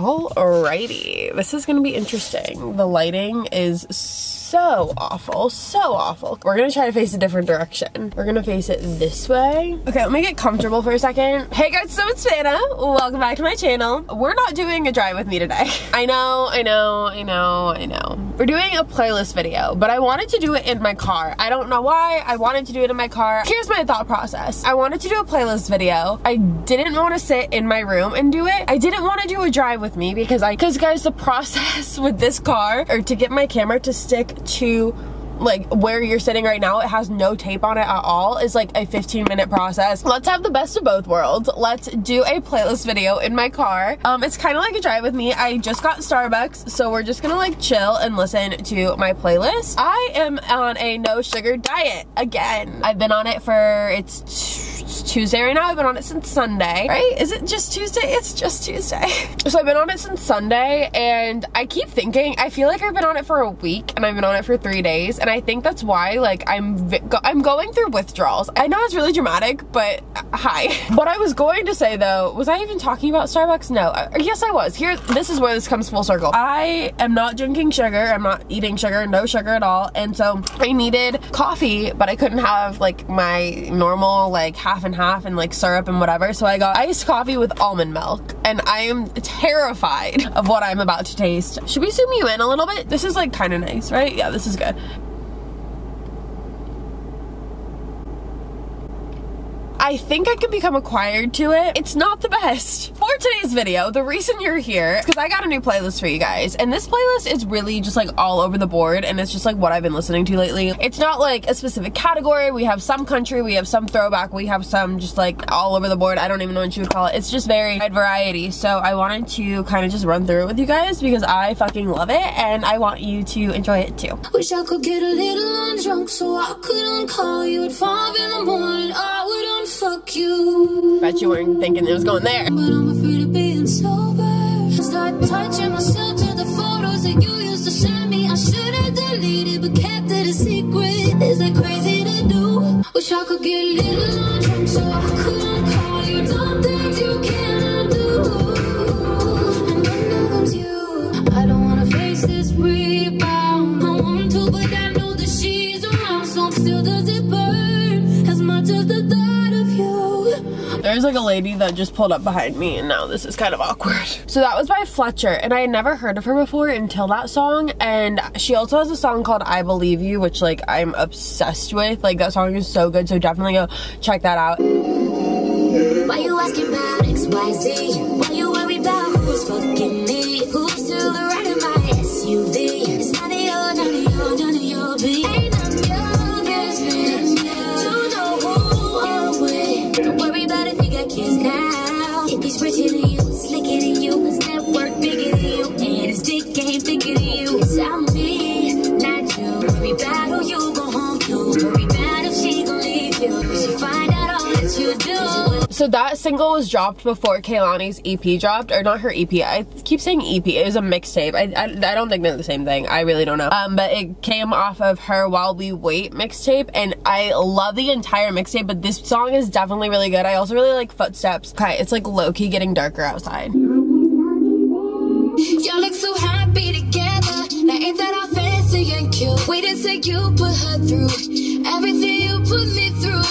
Alrighty, this is gonna be interesting. The lighting is so awful, so awful. We're gonna try to face a different direction. We're gonna face it this way. Okay, let me get comfortable for a second. Hey guys, so it's Vanna. Welcome back to my channel. We're not doing a drive with me today. I know. We're doing a playlist video, but I wanted to do it in my car. I don't know why, I wanted to do it in my car. Here's my thought process. I wanted to do a playlist video. I didn't wanna sit in my room and do it. I didn't wanna do a drive with me because guys, the process with this car, or to get my camera to stick to like where you're sitting right now, it has no tape on it at all, is like a 15-minute process. Let's have the best of both worlds. Let's do a playlist video in my car. It's kind of like a drive with me. I just got Starbucks, so we're just gonna like chill and listen to my playlist. I am on a no sugar diet again. I've been on it for, it's Tuesday right now. I've been on it since Sunday, right? Is it just Tuesday? It's just Tuesday. So I've been on it since Sunday, and I keep thinking, I feel like I've been on it for a week and I've been on it for 3 days, and I think that's why like I'm going through withdrawals. I know it's really dramatic, but hi. What I was going to say though, was I even talking about Starbucks? No, yes I was. Here, this is where this comes full circle. I am not drinking sugar, I'm not eating sugar, no sugar at all, and so I needed coffee, but I couldn't have like my normal like half and half and like syrup and whatever, so I got iced coffee with almond milk, and I am terrified of what I'm about to taste. Should we zoom you in a little bit? This is like kind of nice, right? Yeah, this is good. I think I can become acquired to it. It's not the best. For today's video, the reason you're here is because I got a new playlist for you guys, and this playlist is really just like all over the board, and it's just like what I've been listening to lately. It's not like a specific category. We have some country, we have some throwback, we have some just like all over the board. I don't even know what you would call it. It's just very wide variety, so I wanted to kind of just run through it with you guys because I fucking love it, and I want you to enjoy it too. Wish I could get a little drunk so I couldn't call you at 5 in the morning. I wouldn't fuck you. Bet you weren't thinking it was going there. But I'm afraid of being sober. Start touching myself to the photos that you used to send me. I should have deleted but kept it a secret. Is that crazy to do? Wish I could get a little drunk so I couldn't call you. Dumb things you can't do. And then there comes you. I don't wanna face this rebound. I want to, but I know that she's around, so still does it burn as much as the thought. There's like a lady that just pulled up behind me, and now this is kind of awkward. So that was by Fletcher, and I had never heard of her before until that song, and she also has a song called I Believe You, which like I'm obsessed with. Like that song is so good, so definitely go check that out. Why you asking about XYZ? Why you worry about who's fucking me? Who's still around in my SUV? It's none of your, none of your, none of your beat. So that single was dropped before Kehlani's EP dropped, or not her EP. I keep saying EP. It was a mixtape. I don't think they're the same thing. I really don't know. But it came off of her While We Wait mixtape, and I love the entire mixtape. But this song is definitely really good. I also really like Footsteps. Okay, it's like low key getting darker outside. Y'all look so happy together. Now ain't that all fancy and cute? Wait until you put her through everything you put me through.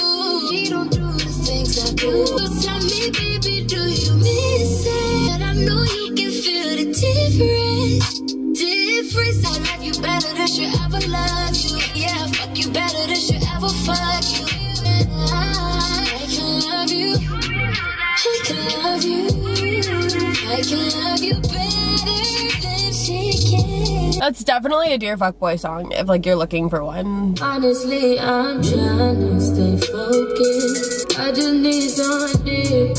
She don't do the things I do. But tell me, baby, do you miss it? I know you can feel the difference. I love you better than she ever loved you. Yeah, I fuck you better than she ever fuck you. And I can love you. I can love you. I can love you better than she can. That's definitely a Dear Fuckboy song if like you're looking for one. Honestly, I'm trying to stay focused. I just need some dick.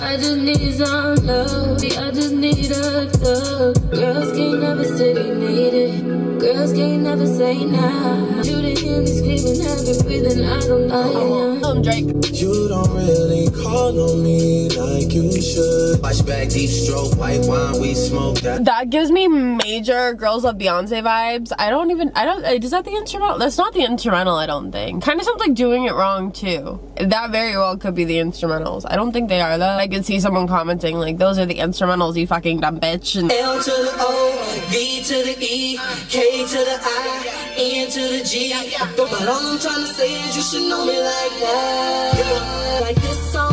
I just need some love. I just need a love. Girls can't never say they need it. Girls can't never say nah. You the end is screaming, I've been breathing, I don't know. I'm Drake. You don't really call on me like you should. flashback, deep stroke, white wine, we smoke that. That gives me major Girls Love Beyonce vibes. Is that the instrumental? That's not the instrumental, I don't think. Kind of sounds like Doing It Wrong too. That very well could be the instrumentals. I don't think they are though. I could see someone commenting like, those are the instrumentals, you fucking dumb bitch. And L to the O, V to the E, K to the I, N to the G. But all I'm trying to say is you should know me like that. Like this song.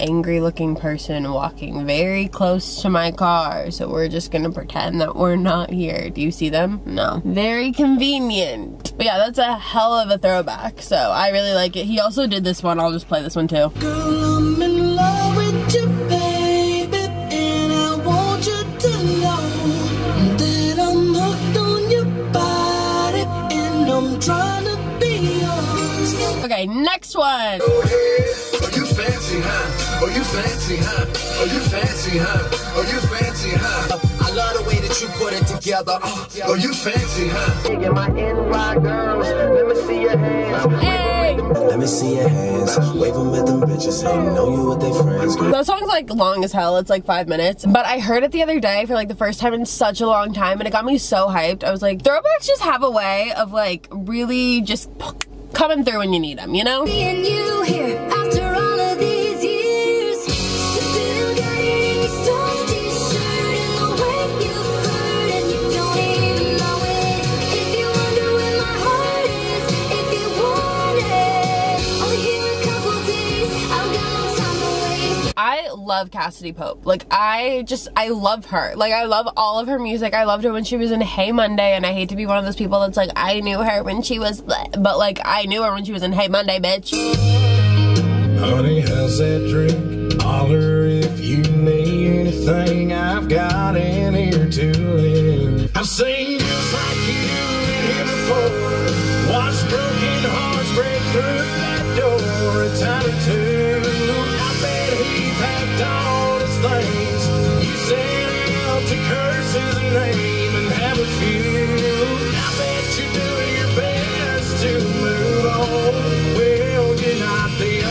Angry looking person walking very close to my car, so we're just gonna pretend that we're not here. Do you see them? No. Very convenient. But yeah, that's a hell of a throwback, so I really like it. He also did this one. I'll just play this one too. Girl, I'm in love with you, baby, and I want you to know that I'm hooked on your body, and I'm trying to be yours. Okay, next one. Oh, you fancy, huh? Oh, you fancy, huh? Oh, you fancy, huh? I love the way that you put it together. Oh, oh you fancy, huh? Get my NY girls. Let me see your hands. Hey! Let me see your hands. Wave them at them bitches. They know you with their friends. That song's like long as hell. It's like 5 minutes. But I heard it the other day for like the first time in such a long time, and it got me so hyped. I was like, throwbacks just have a way of like really just coming through when you need them, you know? Being you here after all of these. Love Cassidy Pope. Like I love her. Like I love all of her music. I loved her when she was in Hey Monday, and I hate to be one of those people that's like, I knew her when she was bleh, but like I knew her when she was in Hey Monday, bitch. Honey, how's that drink? Holler if you need anything. I've got in here to live. I've seen just like you in here before. Watched broken hearts break through that door a time or two. I bet he packed all his things. You set out to curse his name and have a few. I bet you do your best to move on. Well, you're not the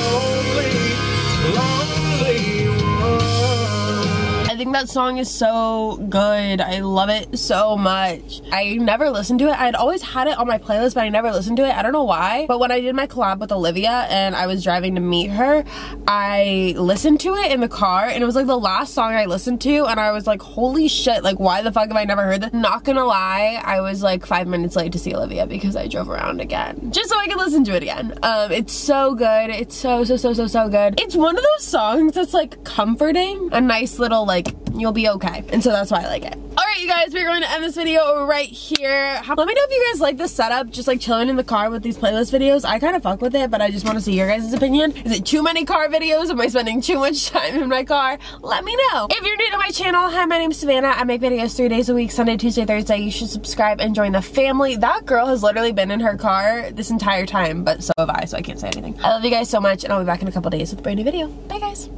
only lonely one. I think that song is so good. I love it so much. I never listened to it. I'd always had it on my playlist, but I never listened to it. I don't know why. But when I did my collab with Olivia and I was driving to meet her, I listened to it in the car, and it was like the last song I listened to, and I was like, holy shit, like why the fuck have I never heard this? Not gonna lie, I was like 5 minutes late to see Olivia because I drove around again just so I could listen to it again. It's so good. It's so good. It's one of those songs that's like comforting, a nice little like, you'll be okay. And so that's why I like it. Alright you guys, we're going to end this video right here. Let me know if you guys like this setup, just like chilling in the car with these playlist videos. I kind of fuck with it, but I just want to see your guys' opinion. Is it too many car videos? Am I spending too much time in my car? Let me know. If you're new to my channel, hi, my name's Savannah. I make videos 3 days a week, Sunday, Tuesday, Thursday. You should subscribe and join the family. That girl has literally been in her car this entire time, but so have I, so I can't say anything. I love you guys so much, and I'll be back in a couple days with a brand new video. Bye guys.